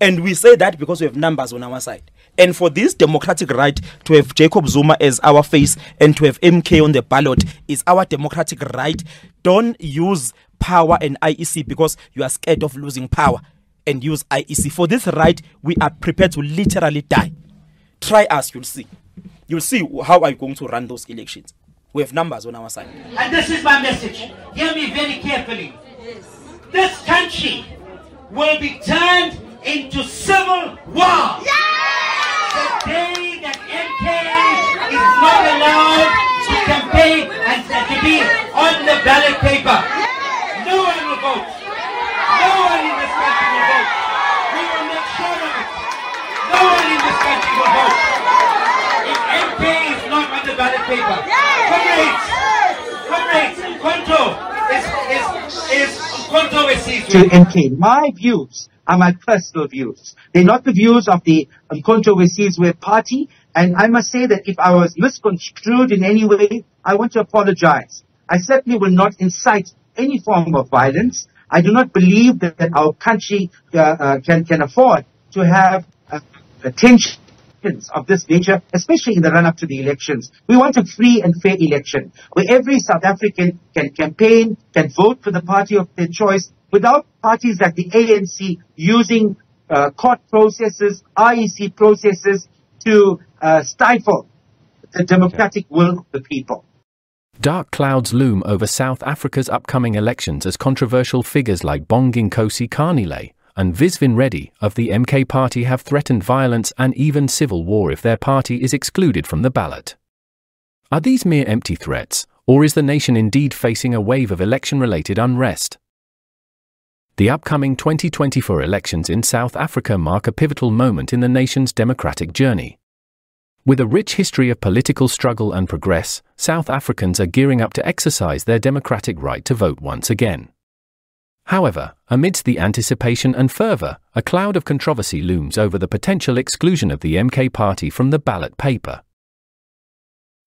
And we say that because we have numbers on our side. And for this democratic right to have Jacob Zuma as our face and to have MK on the ballot is our democratic right. Don't use power and IEC because you are scared of losing power, and use IEC. For this right, we are prepared to literally die. Try us, you'll see. You'll see how are you going to run those elections. We have numbers on our side. And this is my message. Hear me very carefully. This country will be turned into civil war. The day that MK is not allowed to campaign and to be on the ballot paper, no one will vote. No one in this country will vote. We will make sure of it. No one in this country will vote. If MK is not on the ballot paper, comrades, Konto is controversy to MK. My views are my personal views. They're not the views of the controversies with party. And I must say that if I was misconstrued in any way, I want to apologize. I certainly will not incite any form of violence. I do not believe that our country can afford to have tensions of this nature, especially in the run-up to the elections. We want a free and fair election where every South African can campaign, can vote for the party of their choice, without parties like the ANC using court processes, IEC processes to stifle the democratic will of the people. Dark clouds loom over South Africa's upcoming elections as controversial figures like Bonginkosi Khanyile and Visvin Reddy of the MK Party have threatened violence and even civil war if their party is excluded from the ballot. Are these mere empty threats, or is the nation indeed facing a wave of election-related unrest? The upcoming 2024 elections in South Africa mark a pivotal moment in the nation's democratic journey. With a rich history of political struggle and progress, South Africans are gearing up to exercise their democratic right to vote once again. However, amidst the anticipation and fervor, a cloud of controversy looms over the potential exclusion of the MK Party from the ballot paper.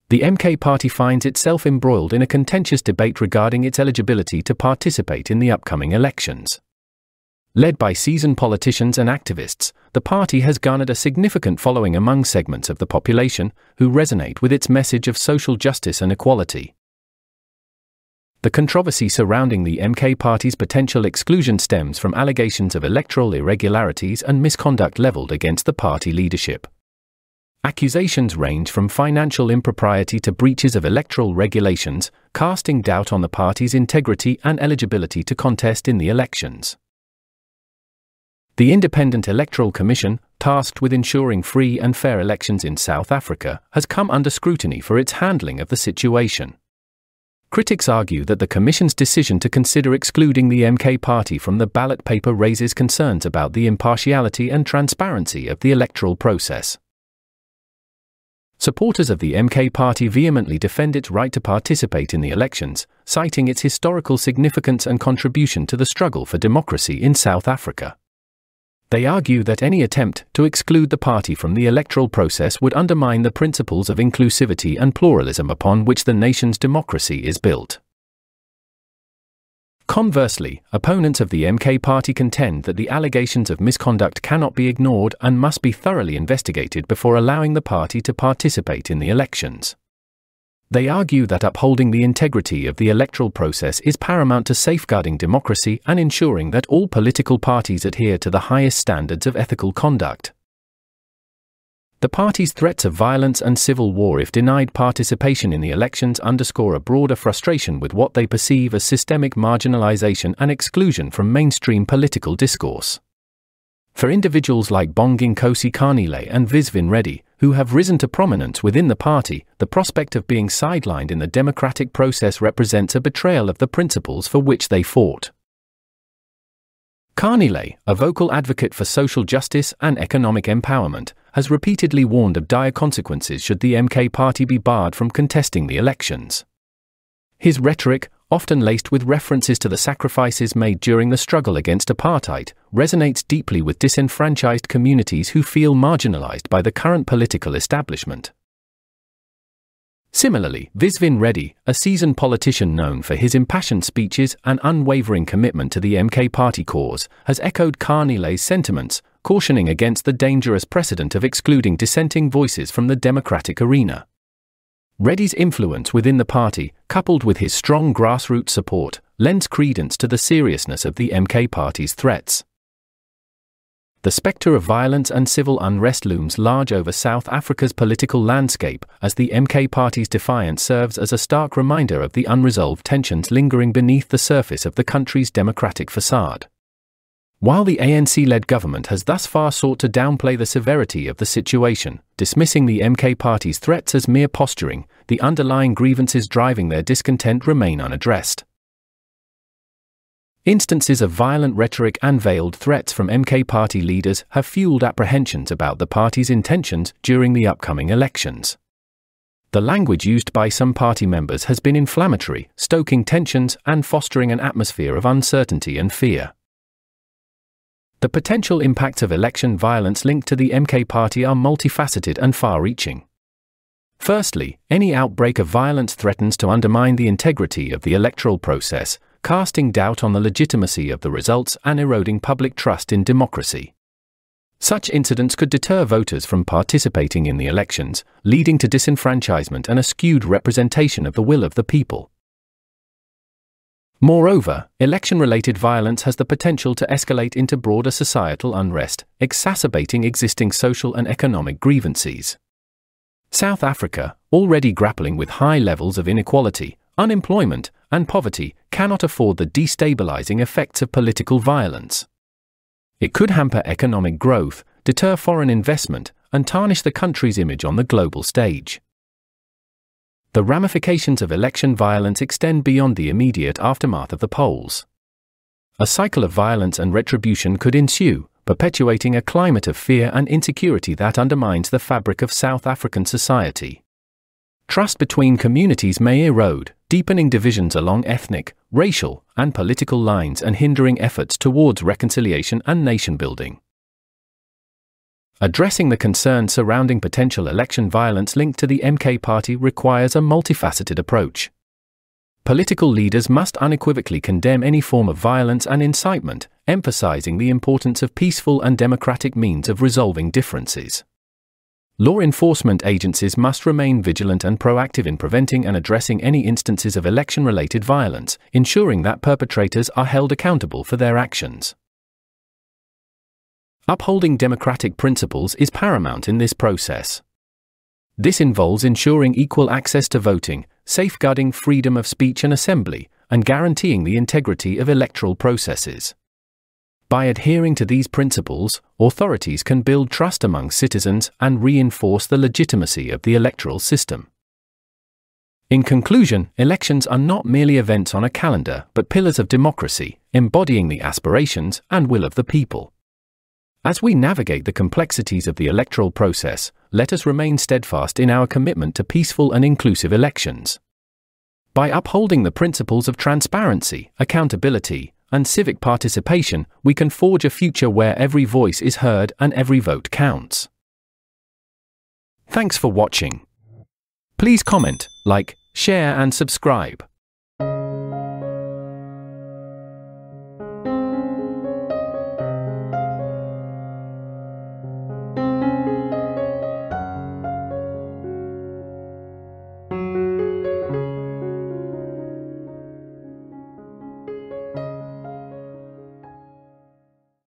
The MK Party finds itself embroiled in a contentious debate regarding its eligibility to participate in the upcoming elections. Led by seasoned politicians and activists, the party has garnered a significant following among segments of the population who resonate with its message of social justice and equality. The controversy surrounding the MK Party's potential exclusion stems from allegations of electoral irregularities and misconduct leveled against the party leadership. Accusations range from financial impropriety to breaches of electoral regulations, casting doubt on the party's integrity and eligibility to contest in the elections. The Independent Electoral Commission, tasked with ensuring free and fair elections in South Africa, has come under scrutiny for its handling of the situation. Critics argue that the Commission's decision to consider excluding the MK Party from the ballot paper raises concerns about the impartiality and transparency of the electoral process. Supporters of the MK Party vehemently defend its right to participate in the elections, citing its historical significance and contribution to the struggle for democracy in South Africa. They argue that any attempt to exclude the party from the electoral process would undermine the principles of inclusivity and pluralism upon which the nation's democracy is built. Conversely, opponents of the MK Party contend that the allegations of misconduct cannot be ignored and must be thoroughly investigated before allowing the party to participate in the elections. They argue that upholding the integrity of the electoral process is paramount to safeguarding democracy and ensuring that all political parties adhere to the highest standards of ethical conduct. The party's threats of violence and civil war if denied participation in the elections underscore a broader frustration with what they perceive as systemic marginalization and exclusion from mainstream political discourse. For individuals like Bonginkosi Khanyile and Visvin Reddy, who have risen to prominence within the party, the prospect of being sidelined in the democratic process represents a betrayal of the principles for which they fought. Carnelet, a vocal advocate for social justice and economic empowerment, has repeatedly warned of dire consequences should the MK Party be barred from contesting the elections. His rhetoric, often laced with references to the sacrifices made during the struggle against apartheid, resonates deeply with disenfranchised communities who feel marginalized by the current political establishment. Similarly, Visvin Reddy, a seasoned politician known for his impassioned speeches and unwavering commitment to the MK Party cause, has echoed Carnele's sentiments, cautioning against the dangerous precedent of excluding dissenting voices from the democratic arena. Reddy's influence within the party, coupled with his strong grassroots support, lends credence to the seriousness of the MK Party's threats. The spectre of violence and civil unrest looms large over South Africa's political landscape, as the MK Party's defiance serves as a stark reminder of the unresolved tensions lingering beneath the surface of the country's democratic facade. While the ANC-led government has thus far sought to downplay the severity of the situation, dismissing the MK Party's threats as mere posturing, the underlying grievances driving their discontent remain unaddressed. Instances of violent rhetoric and veiled threats from MK Party leaders have fueled apprehensions about the party's intentions during the upcoming elections. The language used by some party members has been inflammatory, stoking tensions and fostering an atmosphere of uncertainty and fear. The potential impacts of election violence linked to the MK Party are multifaceted and far-reaching. Firstly, any outbreak of violence threatens to undermine the integrity of the electoral process, casting doubt on the legitimacy of the results and eroding public trust in democracy. Such incidents could deter voters from participating in the elections, leading to disenfranchisement and a skewed representation of the will of the people. Moreover, election-related violence has the potential to escalate into broader societal unrest, exacerbating existing social and economic grievances. South Africa, already grappling with high levels of inequality, unemployment, and poverty, cannot afford the destabilizing effects of political violence. It could hamper economic growth, deter foreign investment, and tarnish the country's image on the global stage. The ramifications of election violence extend beyond the immediate aftermath of the polls. A cycle of violence and retribution could ensue, perpetuating a climate of fear and insecurity that undermines the fabric of South African society. Trust between communities may erode, deepening divisions along ethnic, racial, and political lines and hindering efforts towards reconciliation and nation-building. Addressing the concerns surrounding potential election violence linked to the MK Party requires a multifaceted approach. Political leaders must unequivocally condemn any form of violence and incitement, emphasizing the importance of peaceful and democratic means of resolving differences. Law enforcement agencies must remain vigilant and proactive in preventing and addressing any instances of election-related violence, ensuring that perpetrators are held accountable for their actions. Upholding democratic principles is paramount in this process. This involves ensuring equal access to voting, safeguarding freedom of speech and assembly, and guaranteeing the integrity of electoral processes. By adhering to these principles, authorities can build trust among citizens and reinforce the legitimacy of the electoral system. In conclusion, elections are not merely events on a calendar, but pillars of democracy, embodying the aspirations and will of the people. As we navigate the complexities of the electoral process, let us remain steadfast in our commitment to peaceful and inclusive elections. By upholding the principles of transparency, accountability, and civic participation, we can forge a future where every voice is heard and every vote counts. Thanks for watching. Please comment, like, share, and subscribe.